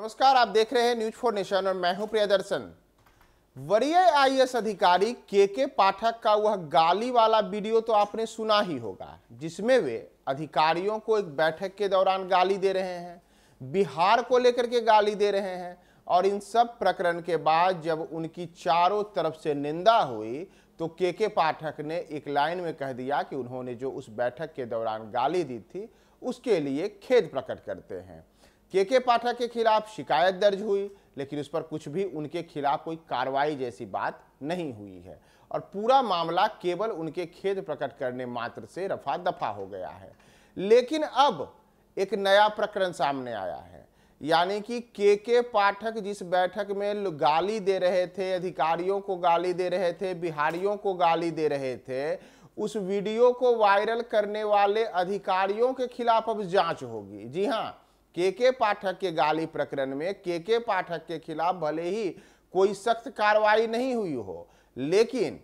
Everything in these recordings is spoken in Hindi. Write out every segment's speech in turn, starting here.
नमस्कार, आप देख रहे हैं न्यूज 4 नेशन और मैं हूं प्रियदर्शन। वरीय आईएएस अधिकारी के पाठक का वह गाली वाला वीडियो तो आपने सुना ही होगा, जिसमें वे अधिकारियों को एक बैठक के दौरान गाली दे रहे हैं, बिहार को लेकर के गाली दे रहे हैं। और इन सब प्रकरण के बाद जब उनकी चारों तरफ से निंदा हुई तो के पाठक ने एक लाइन में कह दिया कि उन्होंने जो उस बैठक के दौरान गाली दी थी उसके लिए खेद प्रकट करते हैं। के पाठक के खिलाफ शिकायत दर्ज हुई, लेकिन उस पर कुछ भी उनके खिलाफ कोई कार्रवाई जैसी बात नहीं हुई है और पूरा मामला केवल उनके खेद प्रकट करने मात्र से रफा दफा हो गया है। लेकिन अब एक नया प्रकरण सामने आया है, यानी कि के पाठक जिस बैठक में गाली दे रहे थे, अधिकारियों को गाली दे रहे थे, बिहारियों को गाली दे रहे थे, उस वीडियो को वायरल करने वाले अधिकारियों के खिलाफ अब जांच होगी। जी हाँ, के पाठक के गाली प्रकरण में के पाठक के खिलाफ भले ही कोई सख्त कार्रवाई नहीं हुई हो, लेकिन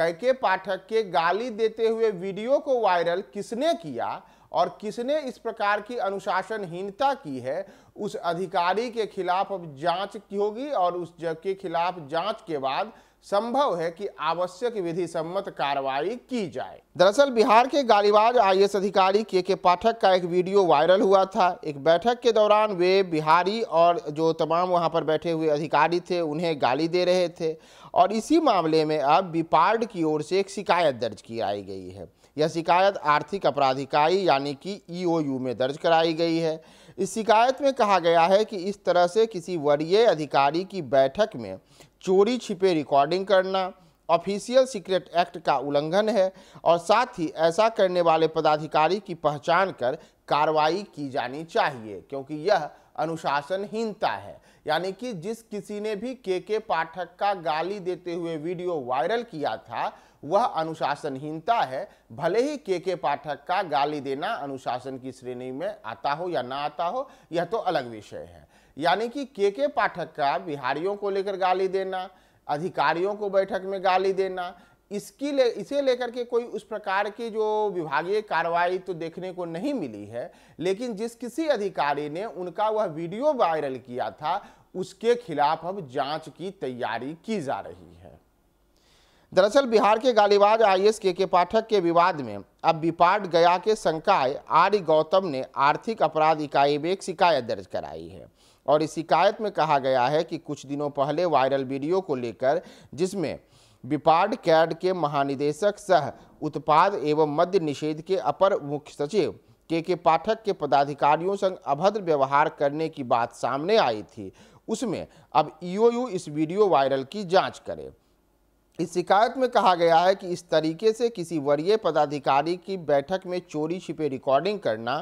के पाठक के गाली देते हुए वीडियो को वायरल किसने किया और किसने इस प्रकार की अनुशासनहीनता की है, उस अधिकारी के खिलाफ अब जांच की होगी। और उस के खिलाफ जांच के बाद संभव है कि आवश्यक विधि सम्मत कार्रवाई की जाए। दरअसल बिहार के गालीबाज आईएएस अधिकारी के पाठक का एक वीडियो वायरल हुआ था। एक बैठक के दौरान वे बिहारी और जो तमाम वहां पर बैठे हुए अधिकारी थे उन्हें गाली दे रहे थे। और इसी मामले में अब बिपार्ड की ओर से एक शिकायत दर्ज कराई गई है। यह शिकायत आर्थिक अपराध इकाई यानी कि ईओयू में दर्ज कराई गई है। इस शिकायत में कहा गया है कि इस तरह से किसी वरीय अधिकारी की बैठक में चोरी छिपे रिकॉर्डिंग करना ऑफिशियल सीक्रेट एक्ट का उल्लंघन है और साथ ही ऐसा करने वाले पदाधिकारी की पहचान कर कार्रवाई की जानी चाहिए, क्योंकि यह अनुशासनहीनता है। यानी कि जिस किसी ने भी के पाठक का गाली देते हुए वीडियो वायरल किया था वह अनुशासनहीनता है। भले ही के पाठक का गाली देना अनुशासन की श्रेणी में आता हो या ना आता हो, यह तो अलग विषय है। यानी कि के पाठक का बिहारियों को लेकर गाली देना, अधिकारियों को बैठक में गाली देना, इसे लेकर के कोई उस प्रकार की जो विभागीय कार्रवाई तो देखने को नहीं मिली है। लेकिन जिस किसी अधिकारी ने उनका वह वीडियो वायरल किया था उसके खिलाफ अब जांच की तैयारी की जा रही है। दरअसल बिहार के गालीबाज आईएएस के पाठक के विवाद में अब बिपार्ड गया के संकाय आर्य गौतम ने आर्थिक अपराध इकाई में एक शिकायत दर्ज कराई है। और इस शिकायत में कहा गया है कि कुछ दिनों पहले वायरल वीडियो को लेकर, जिसमें बिपार्ड कैड के महानिदेशक सह उत्पाद एवं मद्य निषेध के अपर मुख्य सचिव के पाठक के पदाधिकारियों संग अभद्र व्यवहार करने की बात सामने आई थी, उसमें अब ईओयू इस वीडियो वायरल की जांच करे। इस शिकायत में कहा गया है कि इस तरीके से किसी वरीय पदाधिकारी की बैठक में चोरी छिपे रिकॉर्डिंग करना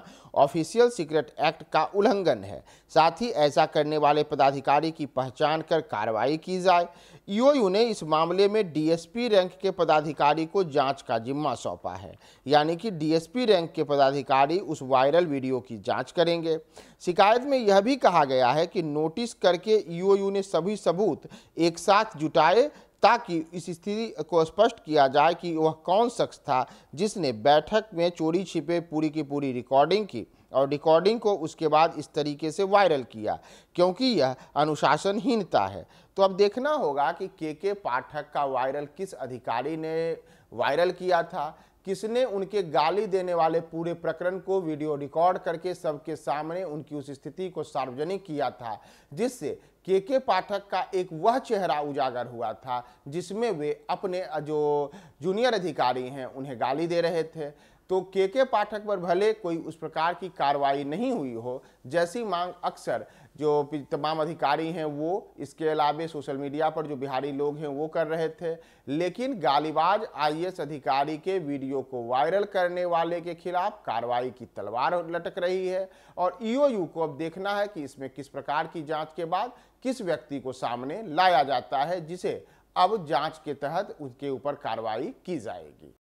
ऑफिशियल सीक्रेट एक्ट का उल्लंघन है, साथ ही ऐसा करने वाले पदाधिकारी की पहचान कर कार्रवाई की जाए। ईओयू ने इस मामले में डीएसपी रैंक के पदाधिकारी को जांच का जिम्मा सौंपा है। यानी कि डीएसपी रैंक के पदाधिकारी उस वायरल वीडियो की जाँच करेंगे। शिकायत में यह भी कहा गया है कि नोटिस करके ईओयू ने सभी सबूत एक साथ जुटाए ताकि इस स्थिति को स्पष्ट किया जाए कि वह कौन शख्स था जिसने बैठक में चोरी छिपे पूरी की पूरी रिकॉर्डिंग की और रिकॉर्डिंग को उसके बाद इस तरीके से वायरल किया, क्योंकि यह अनुशासनहीनता है। तो अब देखना होगा कि के पाठक का वायरल किस अधिकारी ने वायरल किया था, किसने उनके गाली देने वाले पूरे प्रकरण को वीडियो रिकॉर्ड करके सबके सामने उनकी उस स्थिति को सार्वजनिक किया था, जिससे के पाठक का एक वह चेहरा उजागर हुआ था जिसमें वे अपने जो जूनियर अधिकारी हैं उन्हें गाली दे रहे थे। तो के पाठक पर भले कोई उस प्रकार की कार्रवाई नहीं हुई हो जैसी मांग अक्सर जो तमाम अधिकारी हैं वो, इसके अलावा सोशल मीडिया पर जो बिहारी लोग हैं वो कर रहे थे, लेकिन गालीबाज आईएएस अधिकारी के वीडियो को वायरल करने वाले के खिलाफ कार्रवाई की तलवार लटक रही है। और ईओयू को अब देखना है कि इसमें किस प्रकार की जांच के बाद किस व्यक्ति को सामने लाया जाता है, जिसे अब जांच के तहत उसके ऊपर कार्रवाई की जाएगी।